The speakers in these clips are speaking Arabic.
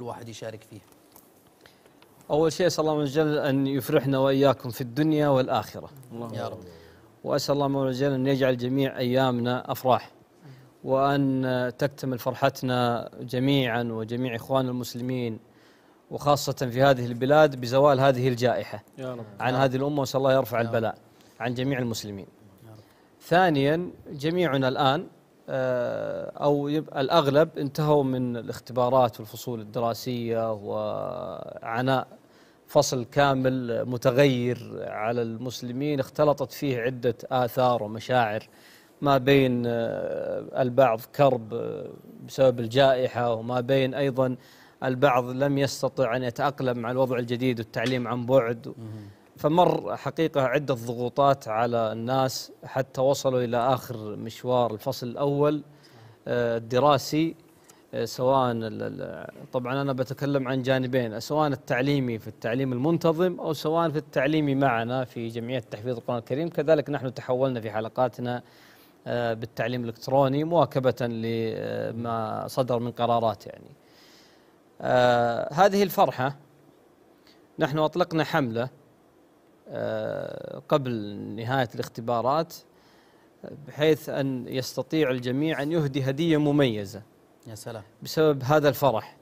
الواحد يشارك فيه؟ أول شيء أسأل الله عز وجل أن يفرحنا وإياكم في الدنيا والآخرة يا رب، وأسأل الله عز وجل أن يجعل جميع أيامنا أفراح، وأن تكتمل فرحتنا جميعا وجميع إخواننا المسلمين وخاصة في هذه البلاد بزوال هذه الجائحة يا رب. عن هذه الأمة وأسأل الله يرفع البلاء عن جميع المسلمين. ثانيا جميعنا الآن أو يبقى الأغلب انتهوا من الاختبارات والفصول الدراسية، وعناء فصل كامل متغير على المسلمين اختلطت فيه عدة آثار ومشاعر، ما بين البعض كرب بسبب الجائحة، وما بين أيضا البعض لم يستطع أن يتأقلم مع الوضع الجديد والتعليم عن بعد، فمر حقيقة عدة ضغوطات على الناس حتى وصلوا إلى آخر مشوار الفصل الأول الدراسي، سواء طبعا أنا بتكلم عن جانبين، سواء التعليمي في التعليم المنتظم أو سواء في التعليمي معنا في جمعية تحفيظ القرآن الكريم. كذلك نحن تحولنا في حلقاتنا بالتعليم الإلكتروني مواكبة لما صدر من قرارات. يعني هذه الفرحة نحن أطلقنا حملة قبل نهاية الاختبارات بحيث أن يستطيع الجميع أن يهدي هدية مميزة يا سلام بسبب هذا الفرح،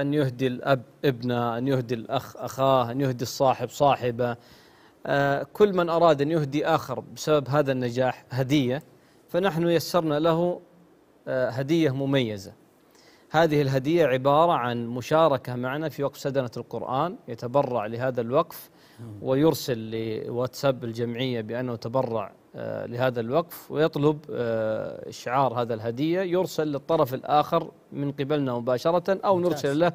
أن يهدي الأب ابنه، أن يهدي الأخ أخاه، أن يهدي الصاحب صاحبه، كل من أراد أن يهدي آخر بسبب هذا النجاح هدية، فنحن يسرنا له هدية مميزة. هذه الهدية عبارة عن مشاركة معنا في وقف سدنة القرآن، يتبرع لهذا الوقف ويرسل لواتساب الجمعية بأنه تبرع لهذا الوقف، ويطلب إشعار هذا الهدية، يرسل للطرف الآخر من قبلنا مباشرة أو نرسل له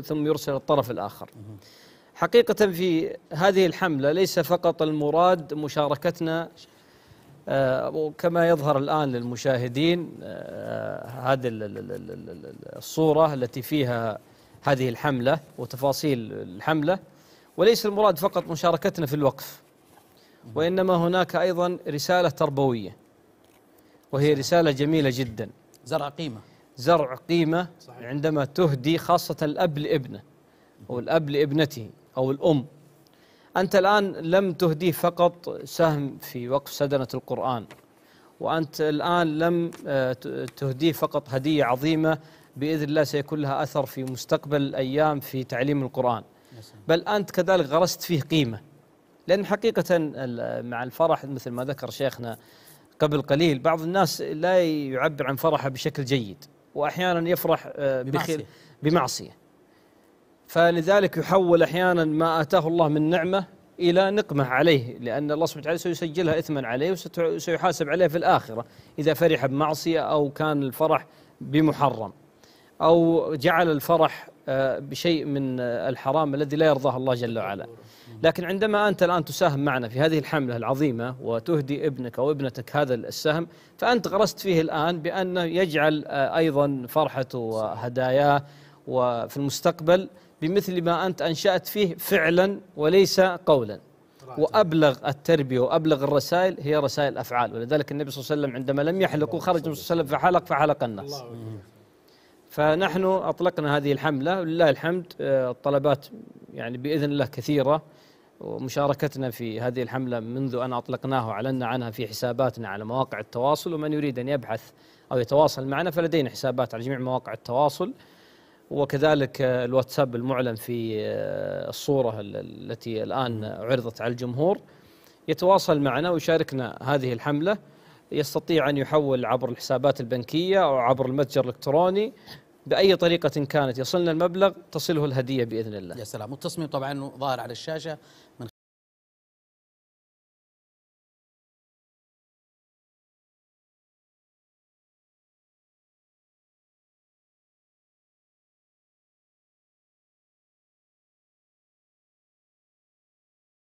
ثم يرسل للطرف الآخر. حقيقة في هذه الحملة ليس فقط المراد مشاركتنا وكما يظهر الآن للمشاهدين هذه الصورة التي فيها هذه الحملة وتفاصيل الحملة، وليس المراد فقط مشاركتنا في الوقف، وإنما هناك أيضا رسالة تربوية، وهي رسالة جميلة جدا، زرع قيمة، زرع قيمة صحيح. عندما تهدي خاصة الأب لابنه أو الأب لابنته أو الأم، أنت الآن لم تهديه فقط سهم في وقف سدنة القرآن، وأنت الآن لم تهديه فقط هدية عظيمة بإذن الله سيكون لها أثر في مستقبل الأيام في تعليم القرآن، بل أنت كذلك غرست فيه قيمة. لأن حقيقة مع الفرح مثل ما ذكر شيخنا قبل قليل، بعض الناس لا يعبر عن فرحه بشكل جيد، وأحيانا يفرح بمعصية، فلذلك يحول أحيانا ما آتاه الله من نعمة إلى نقمة عليه، لأن الله سبحانه وتعالى سيسجلها إثما عليه وسيحاسب عليه في الآخرة إذا فرح بمعصية أو كان الفرح بمحرم أو جعل الفرح بشيء من الحرام الذي لا يرضاه الله جل وعلا. لكن عندما أنت الآن تساهم معنا في هذه الحملة العظيمة وتهدي ابنك أو ابنتك هذا السهم، فأنت غرست فيه الآن بأنه يجعل أيضا فرحته وهداياه وفي المستقبل بمثل ما أنت أنشأت فيه فعلا وليس قولا. وأبلغ التربية وأبلغ الرسائل هي رسائل الأفعال، ولذلك النبي صلى الله عليه وسلم عندما لم يحلقوا خرج صلى الله عليه وسلم فحلق الناس. فنحن أطلقنا هذه الحملة ولله الحمد، الطلبات يعني بإذن الله كثيرة، ومشاركتنا في هذه الحملة منذ أن أطلقناها وعلنا عنها في حساباتنا على مواقع التواصل، ومن يريد أن يبحث أو يتواصل معنا فلدينا حسابات على جميع مواقع التواصل، وكذلك الواتساب المعلن في الصورة التي الآن عرضت على الجمهور، يتواصل معنا ويشاركنا هذه الحملة. يستطيع أن يحول عبر الحسابات البنكية أو عبر المتجر الإلكتروني، بأي طريقة كانت يصلنا المبلغ تصله الهدية بإذن الله. يا سلام، والتصميم طبعا ظاهر على الشاشة من